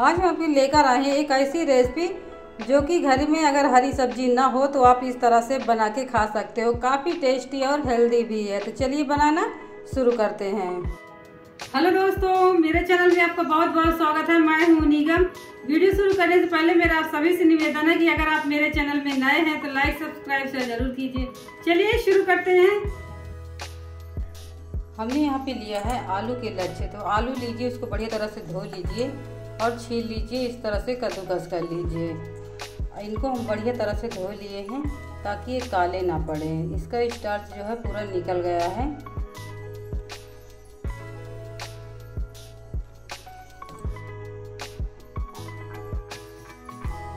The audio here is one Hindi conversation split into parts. आज हम आपके लेकर आए हैं एक ऐसी रेसिपी जो कि घर में अगर हरी सब्जी ना हो तो आप इस तरह से बना के खा सकते हो। काफ़ी टेस्टी और हेल्दी भी है। तो चलिए बनाना शुरू करते हैं। हेलो दोस्तों, मेरे चैनल में आपका बहुत बहुत स्वागत है। मैं हूँ निगम। वीडियो शुरू करने से पहले मेरा आप सभी से निवेदन है कि अगर आप मेरे चैनल में नए हैं तो लाइक सब्सक्राइब शेयर जरूर कीजिए। चलिए शुरू करते हैं। हमने यहाँ पे लिया है आलू के लच्छे। तो आलू लीजिए, उसको बढ़िया तरह से धो लीजिए और छील लीजिए। इस तरह से कद्दूकस कर लीजिए। इनको हम बढ़िया तरह से धो लिए हैं ताकि ये काले ना पड़े। इसका स्टार्च जो है पूरा निकल गया है।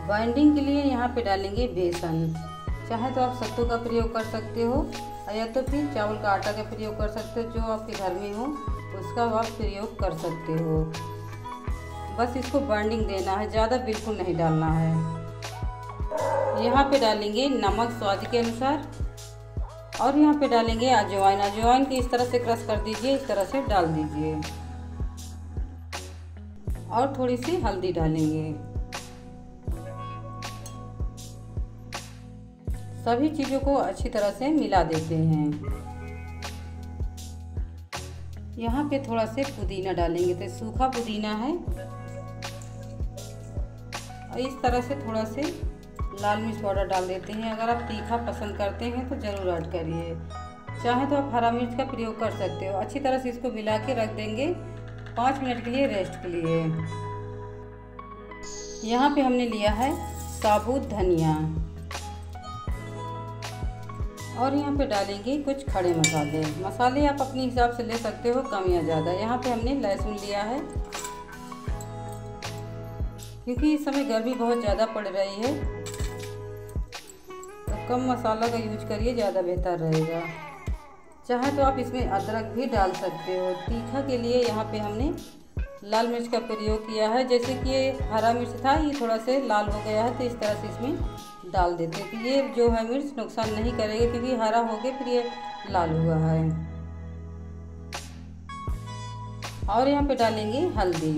बाइंडिंग के लिए यहाँ पे डालेंगे बेसन। चाहे तो आप सत्तू का प्रयोग कर सकते हो या तो फिर चावल का आटा का प्रयोग कर सकते हो। जो आपके घर में हो उसका आप प्रयोग कर सकते हो। बस इसको बाइंडिंग देना है, ज़्यादा बिल्कुल नहीं डालना है। यहाँ पे डालेंगे नमक स्वाद के अनुसार और यहाँ पे डालेंगे अजवाइन। अजवाइन की इस तरह से क्रश कर दीजिए, इस तरह से डाल दीजिए और थोड़ी सी हल्दी डालेंगे। सभी चीज़ों को अच्छी तरह से मिला देते हैं। यहाँ पे थोड़ा से पुदीना डालेंगे। तो सूखा पुदीना है और इस तरह से थोड़ा से लाल मिर्च पाउडर डाल देते हैं। अगर आप तीखा पसंद करते हैं तो ज़रूर ऐड करिए। चाहे तो आप हरा मिर्च का प्रयोग कर सकते हो। अच्छी तरह से इसको मिला के रख देंगे 5 मिनट के लिए, रेस्ट के लिए। यहाँ पे हमने लिया है साबुत धनिया और यहाँ पे डालेंगे कुछ खड़े मसाले। मसाले आप अपने हिसाब से ले सकते हो, कम या ज़्यादा। यहाँ पे हमने लहसुन लिया है क्योंकि इस समय गर्मी बहुत ज़्यादा पड़ रही है, तो कम मसाला का यूज करिए, ज़्यादा बेहतर रहेगा। चाहे तो आप इसमें अदरक भी डाल सकते हो। तीखा के लिए यहाँ पे हमने लाल मिर्च का प्रयोग किया है। जैसे कि ये हरा मिर्च था, ये थोड़ा से लाल हो गया है, तो इस तरह से इसमें डाल देते हैं कि ये जो है मिर्च नुकसान नहीं करेगा क्योंकि हरा हो गया फिर ये लाल हुआ है। और यहाँ पे डालेंगे हल्दी।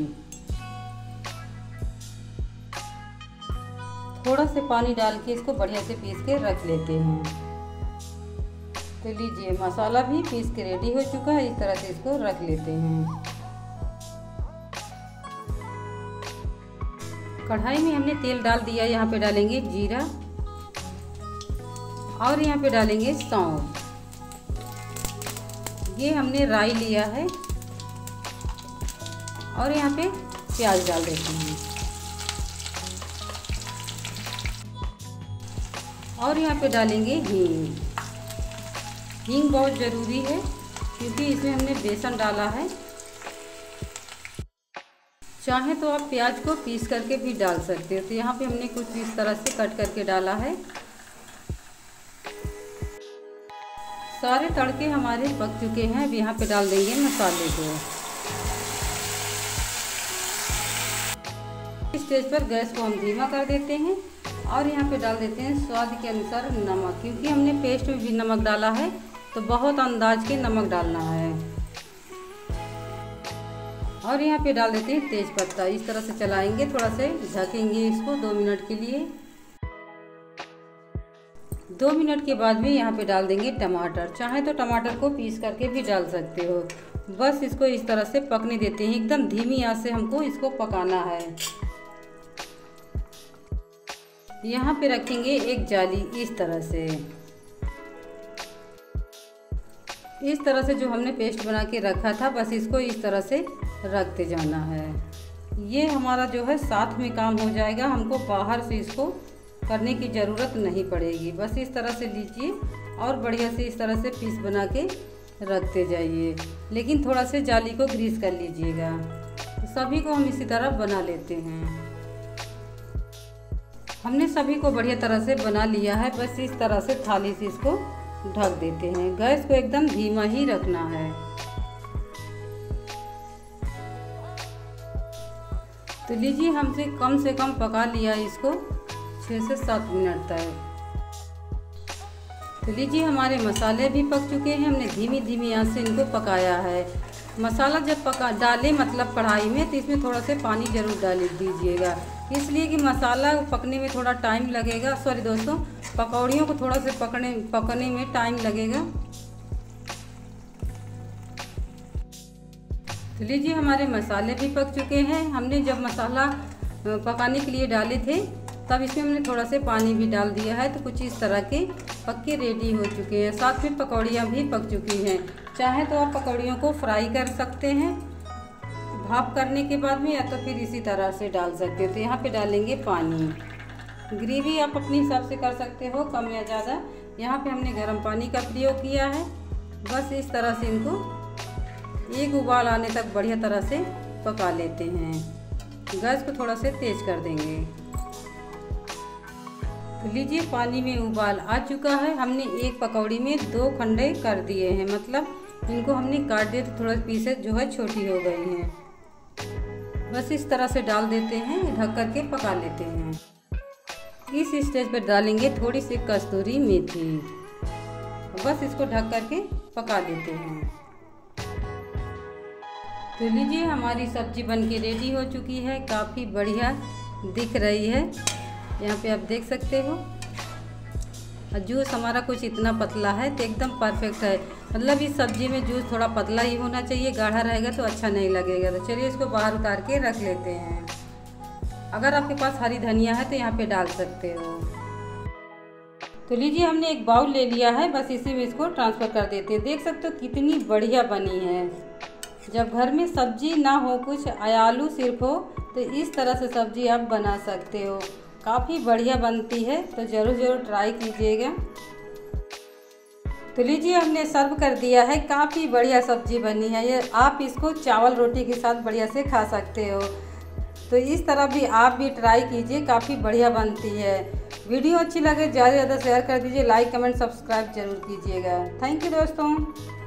थोड़ा से पानी डाल के इसको बढ़िया से पीस के रख लेते हैं। तो लीजिए मसाला भी पीस के रेडी हो चुका है। इस तरह से इसको रख लेते हैं। कढ़ाई में हमने तेल डाल दिया। यहाँ पे डालेंगे जीरा और यहाँ पे डालेंगे सौंफ। ये हमने राई लिया है और यहाँ पे प्याज डाल देते हैं और यहाँ पे डालेंगे हींग। हींग बहुत ज़रूरी है क्योंकि इसमें हमने बेसन डाला है। चाहे तो आप प्याज को पीस करके भी डाल सकते हो। तो यहाँ पे हमने कुछ इस तरह से कट करके डाला है। सारे तड़के हमारे पक चुके हैं। अब यहाँ पे डाल देंगे मसाले को। इस स्टेज पर गैस को हम धीमा कर देते हैं और यहाँ पे डाल देते हैं स्वाद के अनुसार नमक। क्योंकि हमने पेस्ट में भी नमक डाला है तो बहुत अंदाज के नमक डालना है। और यहाँ पे डाल देते हैं तेज पत्ता। इस तरह से चलाएंगे, थोड़ा से ढकेंगे इसको 2 मिनट के लिए। 2 मिनट के बाद भी यहाँ पे डाल देंगे टमाटर। चाहे तो टमाटर को पीस करके भी डाल सकते हो। बस इसको इस तरह से पकने देते हैं। एकदम धीमी आंच से हमको इसको पकाना है। यहाँ पे रखेंगे एक जाली इस तरह से। इस तरह से जो हमने पेस्ट बना के रखा था, बस इसको इस तरह से रखते जाना है। ये हमारा जो है साथ में काम हो जाएगा। हमको बाहर से इसको करने की ज़रूरत नहीं पड़ेगी। बस इस तरह से लीजिए और बढ़िया से इस तरह से पीस बना के रखते जाइए। लेकिन थोड़ा से जाली को ग्रीस कर लीजिएगा। सभी को हम इसी तरह बना लेते हैं। हमने सभी को बढ़िया तरह से बना लिया है। बस इस तरह से थाली से इसको ढक देते हैं। गैस को एकदम धीमा ही रखना है। तो लीजिए, हमसे कम पका लिया इसको 6 से 7 मिनट तक। तो लीजिए, हमारे मसाले भी पक चुके हैं। हमने धीमी आंच से इनको पकाया है। मसाला जब पका डालें मतलब कढ़ाई में तो इसमें थोड़ा से पानी ज़रूर डाल दीजिएगा, इसलिए कि मसाला पकने में थोड़ा टाइम लगेगा। सॉरी दोस्तों, पकौड़ियों को थोड़ा से पकने में टाइम लगेगा। तो लीजिए हमारे मसाले भी पक चुके हैं। हमने जब मसाला पकाने के लिए डाले थे तब इसमें हमने थोड़ा से पानी भी डाल दिया है। तो कुछ इस तरह के पक्के रेडी हो चुके हैं। साथ में पकौड़ियाँ भी पक चुकी हैं। चाहे तो आप पकौड़ियों को फ्राई कर सकते हैं भाप करने के बाद में, या तो फिर इसी तरह से डाल सकते हैं। तो यहाँ पे डालेंगे पानी। ग्रेवी आप अपने हिसाब से कर सकते हो, कम या ज़्यादा। यहाँ पे हमने गर्म पानी का प्रयोग किया है। बस इस तरह से इनको एक उबाल आने तक बढ़िया तरह से पका लेते हैं। गैस को थोड़ा से तेज कर देंगे। तो लीजिए पानी में उबाल आ चुका है। हमने एक पकौड़ी में दो खंडे कर दिए हैं, मतलब इनको हमने काट दिए तो थोड़ा पीसेस जो है छोटी हो गई हैं। बस इस तरह से डाल देते हैं, ढक कर के पका लेते हैं। इस स्टेज पर डालेंगे थोड़ी सी कस्तूरी मेथी। बस इसको ढक कर के पका लेते हैं। तो लीजिए हमारी सब्जी बन के रेडी हो चुकी है। काफ़ी बढ़िया दिख रही है, यहाँ पे आप देख सकते हो। जूस हमारा कुछ इतना पतला है तो एकदम परफेक्ट है। मतलब इस सब्जी में जूस थोड़ा पतला ही होना चाहिए, गाढ़ा रहेगा तो अच्छा नहीं लगेगा। तो चलिए इसको बाहर उतार के रख लेते हैं। अगर आपके पास हरी धनिया है तो यहाँ पे डाल सकते हो। तो लीजिए हमने एक बाउल ले लिया है, बस इसी में इसको ट्रांसफ़र कर देते हैं। देख सकते हो कितनी बढ़िया बनी है। जब घर में सब्जी ना हो कुछ, आलू सिर्फ हो, तो इस तरह से सब्जी आप बना सकते हो। काफ़ी बढ़िया बनती है, तो ज़रूर ट्राई कीजिएगा। तो लीजिए हमने सर्व कर दिया है। काफ़ी बढ़िया सब्जी बनी है ये। आप इसको चावल रोटी के साथ बढ़िया से खा सकते हो। तो इस तरह भी आप भी ट्राई कीजिए, काफ़ी बढ़िया बनती है। वीडियो अच्छी लगे ज़्यादा से ज़्यादा शेयर कर दीजिए। लाइक कमेंट सब्सक्राइब ज़रूर कीजिएगा। थैंक यू दोस्तों।